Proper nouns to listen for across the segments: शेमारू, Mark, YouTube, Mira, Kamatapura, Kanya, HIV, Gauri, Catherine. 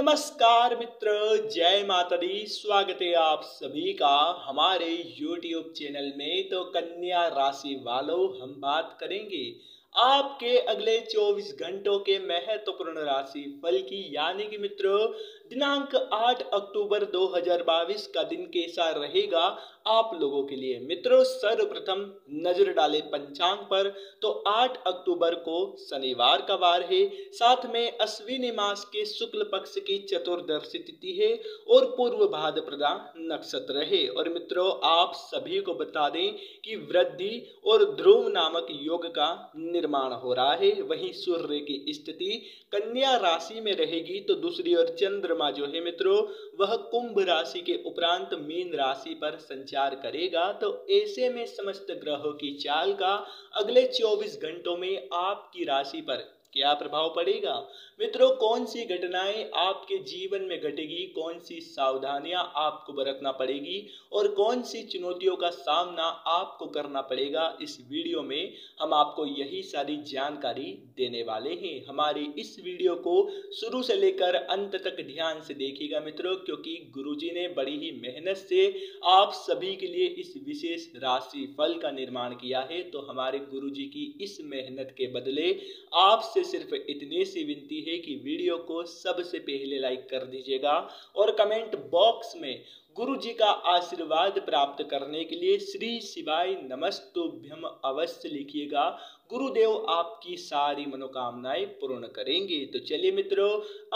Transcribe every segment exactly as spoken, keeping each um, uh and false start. नमस्कार मित्र, जय माता दी। स्वागत है आप सभी का हमारे YouTube चैनल में। तो कन्या राशि वालों, हम बात करेंगे आपके अगले चौबीस घंटों के महत्वपूर्ण राशि फल की, यानी कि मित्रों दिनांक आठ अक्टूबर दो हज़ार बाईस का दिन कैसा रहेगा आप लोगों के लिए। मित्रों सर्वप्रथम नजर डालें पंचांग पर, तो आठ अक्टूबर को शनिवार का वार है, साथ में अश्विनी मास के शुक्ल पक्ष की चतुर्दशी तिथि है और पूर्व भाद्रपदा नक्षत्र है। और मित्रों आप सभी को बता दें कि वृद्धि और ध्रुव नामक योग का निर्माण हो रहा है। वहीं सूर्य की स्थिति कन्या राशि में रहेगी, तो दूसरी ओर चंद्रमा जो है मित्रों वह कुंभ राशि के उपरांत मीन राशि पर संचार करेगा। तो ऐसे में समस्त ग्रहों की चाल का अगले चौबीस घंटों में आपकी राशि पर क्या प्रभाव पड़ेगा मित्रों, कौन सी घटनाएं आपके जीवन में घटेगी, कौन सी सावधानियां आपको बरतना पड़ेगी और कौन सी चुनौतियों का सामना आपको करना पड़ेगा, इस वीडियो में हम आपको यही सारी जानकारी देने वाले हैं। हमारी इस वीडियो को शुरू से लेकर अंत तक ध्यान से देखिएगा मित्रों, क्योंकि गुरुजी ने बड़ी ही मेहनत से आप सभी के लिए इस विशेष राशि फल का निर्माण किया है। तो हमारे गुरुजी की इस मेहनत के बदले आपसे सिर्फ इतनी सी विनती है कि वीडियो को सबसे पहले लाइक कर दीजिएगा और कमेंट बॉक्स में गुरु जी का आशीर्वाद प्राप्त करने के लिए श्री शिवाय नमस्तुभ्यम अवश्य लिखिएगा। गुरुदेव आपकी सारी मनोकामनाएं पूर्ण करेंगे। तो चलिए मित्रों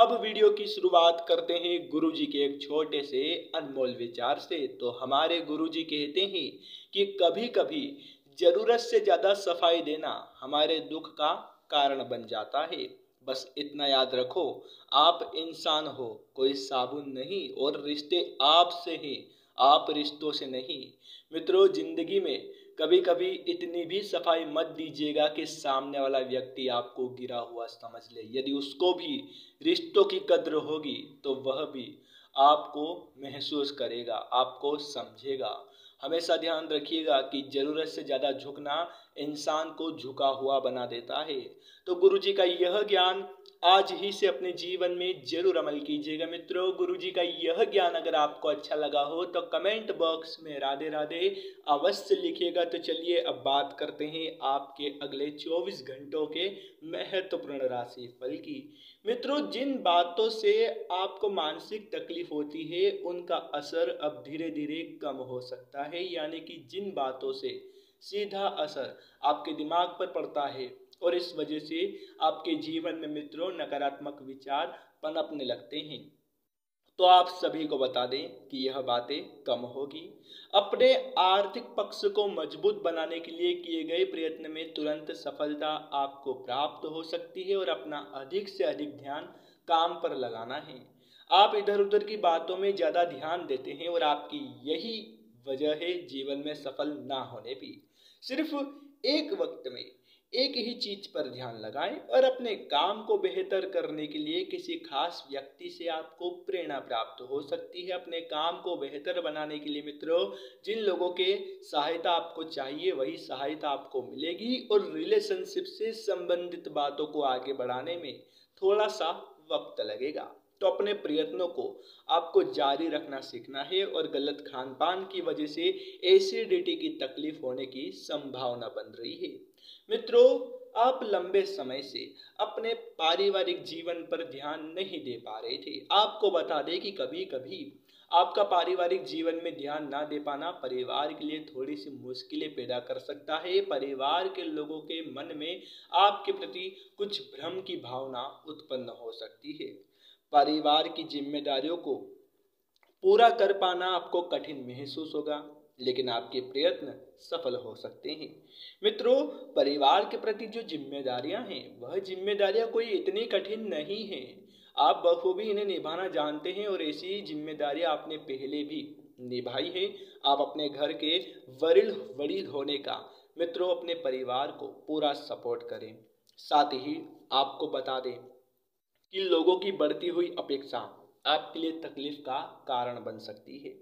अब वीडियो की शुरुआत करते हैं गुरु जी के एक छोटे से अनमोल विचार से। तो हमारे गुरु जी कहते हैं कि कभी कभी जरूरत से ज्यादा सफाई देना हमारे दुख का कारण बन जाता है। बस इतना याद रखो, आप इंसान हो, कोई साबुन नहीं, और रिश्ते आपसे हैं, आप रिश्तों से नहीं। मित्रों जिंदगी में कभी कभी इतनी भी सफाई मत दीजिएगा कि सामने वाला व्यक्ति आपको गिरा हुआ समझ ले। यदि उसको भी रिश्तों की कद्र होगी तो वह भी आपको महसूस करेगा, आपको समझेगा। हमेशा ध्यान रखिएगा कि जरूरत से ज़्यादा झुकना इंसान को झुका हुआ बना देता है। तो गुरुजी का यह ज्ञान आज ही से अपने जीवन में जरूर अमल कीजिएगा मित्रों। गुरुजी का यह ज्ञान अगर आपको अच्छा लगा हो तो कमेंट बॉक्स में राधे राधे अवश्य लिखिएगा। तो चलिए अब बात करते हैं आपके अगले चौबीस घंटों के महत्वपूर्ण राशि फल की। मित्रों जिन बातों से आपको मानसिक तकलीफ होती है उनका असर अब धीरे धीरे कम हो सकता है, यानी कि जिन बातों से सीधा असर आपके दिमाग पर पड़ता है और इस वजह से आपके जीवन में मित्रों नकारात्मक विचार पनपने लगते हैं, तो आप सभी को बता दें कि यह बातें कम होगी। अपने आर्थिक पक्ष को मजबूत बनाने के लिए किए गए प्रयत्न में तुरंत सफलता आपको प्राप्त हो सकती है और अपना अधिक से अधिक ध्यान काम पर लगाना है। आप इधर उधर की बातों में ज़्यादा ध्यान देते हैं और आपकी यही वजह है जीवन में सफल ना होने की। सिर्फ एक वक्त में एक ही चीज पर ध्यान लगाएं और अपने काम को बेहतर करने के लिए किसी खास व्यक्ति से आपको प्रेरणा प्राप्त हो सकती है। अपने काम को बेहतर बनाने के लिए मित्रों जिन लोगों के सहायता आपको चाहिए वही सहायता आपको मिलेगी और रिलेशनशिप से संबंधित बातों को आगे बढ़ाने में थोड़ा सा वक्त लगेगा। तो अपने प्रयत्नों को आपको जारी रखना सीखना है और गलत खान पान की वजह से एसिडिटी की तकलीफ होने की संभावना बन रही है। मित्रों आप लंबे समय से अपने पारिवारिक जीवन पर ध्यान नहीं दे पा रहे थे। आपको बता दें कि कभी कभी आपका पारिवारिक जीवन में ध्यान ना दे पाना परिवार के लिए थोड़ी सी मुश्किलें पैदा कर सकता है। परिवार के लोगों के मन में आपके प्रति कुछ भ्रम की भावना उत्पन्न हो सकती है। परिवार की जिम्मेदारियों को पूरा कर पाना आपको कठिन महसूस होगा, लेकिन आपके प्रयत्न सफल हो सकते हैं। मित्रों परिवार के प्रति जो जिम्मेदारियां हैं वह जिम्मेदारियां कोई इतनी कठिन नहीं हैं, आप बखूबी इन्हें निभाना जानते हैं और ऐसी जिम्मेदारियां आपने पहले भी निभाई है। आप अपने घर के वरील वडील होने का मित्रों अपने परिवार को पूरा सपोर्ट करें। साथ ही आपको बता दें कि लोगों की बढ़ती हुई अपेक्षा आपके लिए तकलीफ का कारण बन सकती है।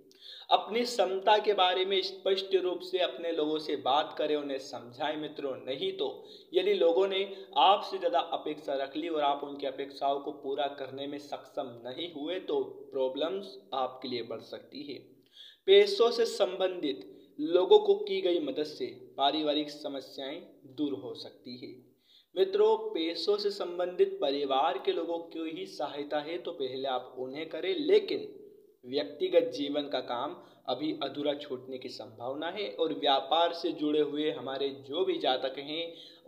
अपनी क्षमता के बारे में स्पष्ट रूप से अपने लोगों से बात करें, उन्हें समझाएं मित्रों। नहीं तो यदि लोगों ने आपसे ज़्यादा अपेक्षा रख ली और आप उनकी अपेक्षाओं को पूरा करने में सक्षम नहीं हुए तो प्रॉब्लम्स आपके लिए बढ़ सकती है। पैसों से संबंधित लोगों को की गई मदद से पारिवारिक समस्याएं दूर हो सकती है। मित्रों, पैसों से संबंधित परिवार के लोगों की ही सहायता है तो पहले आप उन्हें करें, लेकिन व्यक्तिगत जीवन का काम अभी अधूरा छूटने की संभावना है। और व्यापार से जुड़े हुए हमारे जो भी जातक हैं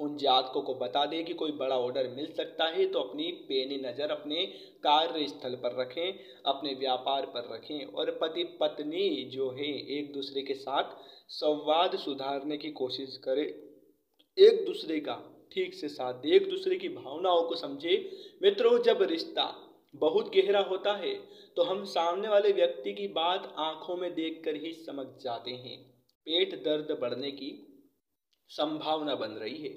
उन जातकों को बता दें कि कोई बड़ा ऑर्डर मिल सकता है तो अपनी पैनी नज़र अपने कार्यस्थल पर रखें, अपने व्यापार पर रखें। और पति पत्नी जो है एक दूसरे के साथ संवाद सुधारने की कोशिश करें, एक दूसरे का ठीक से साथ दे, एक दूसरे की भावनाओं को समझे। मित्रों, जब रिश्ता बहुत गहरा होता है तो हम सामने वाले व्यक्ति की बात आंखों में देखकर ही समझ जाते हैं। पेट दर्द बढ़ने की संभावना बन रही है,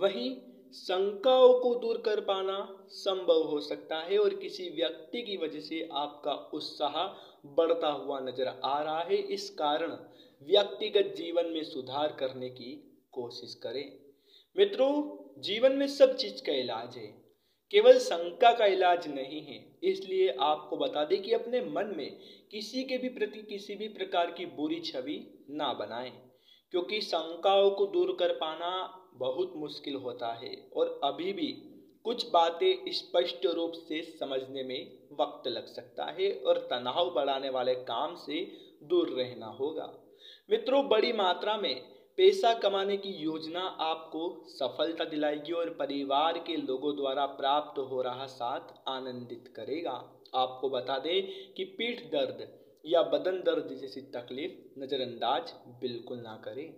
वहीं शंकाओं को दूर कर पाना संभव हो सकता है। और किसी व्यक्ति की वजह से आपका उत्साह बढ़ता हुआ नजर आ रहा है, इस कारण व्यक्तिगत जीवन में सुधार करने की कोशिश करें। मित्रों, जीवन में सब चीज़ का इलाज है, केवल शंका का इलाज नहीं है। इसलिए आपको बता दें कि अपने मन में किसी के भी प्रति किसी भी प्रकार की बुरी छवि ना बनाएं, क्योंकि शंकाओं को दूर कर पाना बहुत मुश्किल होता है और अभी भी कुछ बातें स्पष्ट रूप से समझने में वक्त लग सकता है और तनाव बढ़ाने वाले काम से दूर रहना होगा। मित्रों, बड़ी मात्रा में पैसा कमाने की योजना आपको सफलता दिलाएगी और परिवार के लोगों द्वारा प्राप्त हो रहा साथ आनंदित करेगा। आपको बता दें कि पीठ दर्द या बदन दर्द जैसी तकलीफ नज़रअंदाज बिल्कुल ना करें।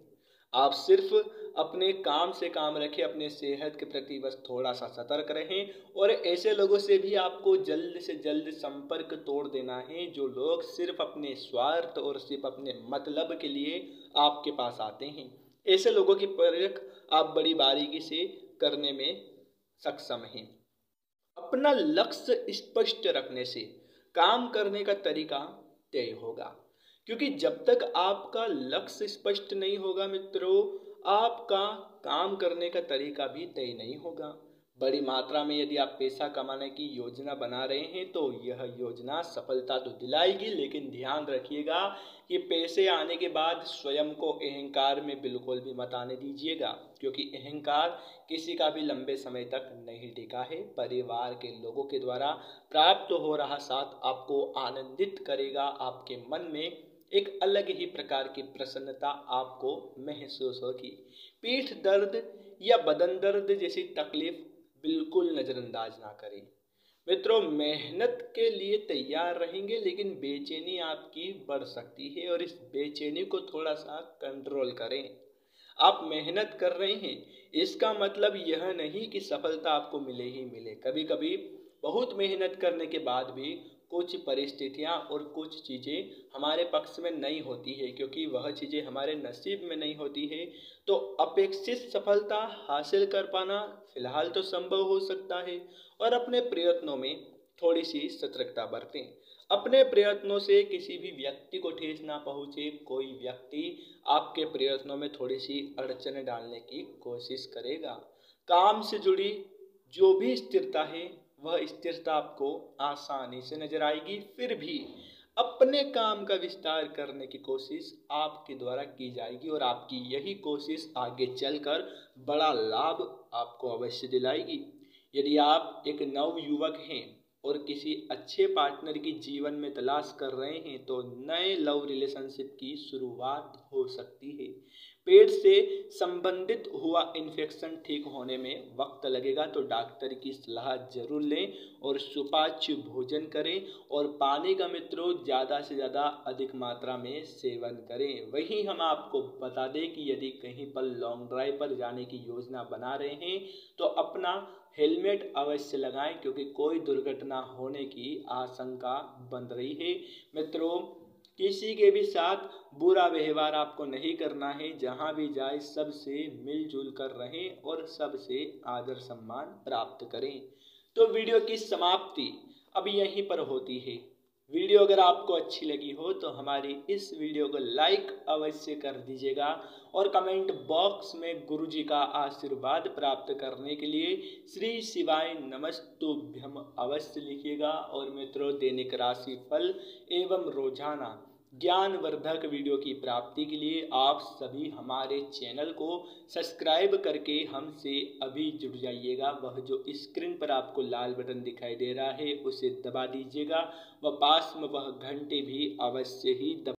आप सिर्फ अपने काम से काम रखें, अपने सेहत के प्रति बस थोड़ा सा सतर्क रहें। और ऐसे लोगों से भी आपको जल्द से जल्द संपर्क तोड़ देना है जो लोग सिर्फ अपने स्वार्थ और सिर्फ अपने मतलब के लिए आपके पास आते हैं। ऐसे लोगों की परख आप बड़ी बारीकी से करने में सक्षम हैं। अपना लक्ष्य स्पष्ट रखने से काम करने का तरीका तय होगा, क्योंकि जब तक आपका लक्ष्य स्पष्ट नहीं होगा मित्रों, आपका काम करने का तरीका भी तय नहीं होगा। बड़ी मात्रा में यदि आप पैसा कमाने की योजना बना रहे हैं तो यह योजना सफलता तो दिलाएगी, लेकिन ध्यान रखिएगा कि पैसे आने के बाद स्वयं को अहंकार में बिल्कुल भी मत आने दीजिएगा, क्योंकि अहंकार किसी का भी लंबे समय तक नहीं टिका है। परिवार के लोगों के द्वारा प्राप्त हो रहा साथ आपको आनंदित करेगा। आपके मन में एक अलग ही प्रकार की प्रसन्नता आपको महसूस होगी। पीठ दर्द या बदन दर्द जैसी तकलीफ बिल्कुल नज़रअंदाज ना करें। मित्रों, मेहनत के लिए तैयार रहेंगे लेकिन बेचैनी आपकी बढ़ सकती है और इस बेचैनी को थोड़ा सा कंट्रोल करें। आप मेहनत कर रहे हैं, इसका मतलब यह नहीं कि सफलता आपको मिले ही मिले। कभी कभी बहुत मेहनत करने के बाद भी कुछ परिस्थितियाँ और कुछ चीज़ें हमारे पक्ष में नहीं होती है, क्योंकि वह चीज़ें हमारे नसीब में नहीं होती है। तो अपेक्षित सफलता हासिल कर पाना फिलहाल तो संभव हो सकता है और अपने प्रयत्नों में थोड़ी सी सतर्कता बरतें। अपने प्रयत्नों से किसी भी व्यक्ति को ठेस ना पहुँचे। कोई व्यक्ति आपके प्रयत्नों में थोड़ी सी अड़चन डालने की कोशिश करेगा। काम से जुड़ी जो भी स्थिरता है वह स्थिरता आपको आसानी से नजर आएगी। फिर भी अपने काम का विस्तार करने की कोशिश आपके द्वारा की जाएगी और आपकी यही कोशिश आगे चलकर बड़ा लाभ आपको अवश्य दिलाएगी। यदि आप एक नव युवक हैं और किसी अच्छे पार्टनर की जीवन में तलाश कर रहे हैं तो नए लव रिलेशनशिप की शुरुआत हो सकती है। पेट से संबंधित हुआ इन्फेक्शन ठीक होने में वक्त लगेगा तो डॉक्टर की सलाह जरूर लें और सुपाच्य भोजन करें और पानी का मित्रों ज़्यादा से ज़्यादा अधिक मात्रा में सेवन करें। वहीं हम आपको बता दें कि यदि कहीं पर लॉन्ग ड्राइव पर जाने की योजना बना रहे हैं तो अपना हेलमेट अवश्य लगाएं, क्योंकि कोई दुर्घटना होने की आशंका बन रही है। मित्रों, किसी के भी साथ बुरा व्यवहार आपको नहीं करना है। जहाँ भी जाए सबसे मिलजुल कर रहें और सबसे आदर सम्मान प्राप्त करें। तो वीडियो की समाप्ति अब यहीं पर होती है। वीडियो अगर आपको अच्छी लगी हो तो हमारी इस वीडियो को लाइक अवश्य कर दीजिएगा और कमेंट बॉक्स में गुरुजी का आशीर्वाद प्राप्त करने के लिए श्री शिवाय नमस्तुभ्यम अवश्य लिखिएगा। और मित्रों, दैनिक राशि फल एवं रोजाना ज्ञानवर्धक वीडियो की प्राप्ति के लिए आप सभी हमारे चैनल को सब्सक्राइब करके हमसे अभी जुड़ जाइएगा। वह जो स्क्रीन पर आपको लाल बटन दिखाई दे रहा है उसे दबा दीजिएगा व पास में वह घंटे भी अवश्य ही दबा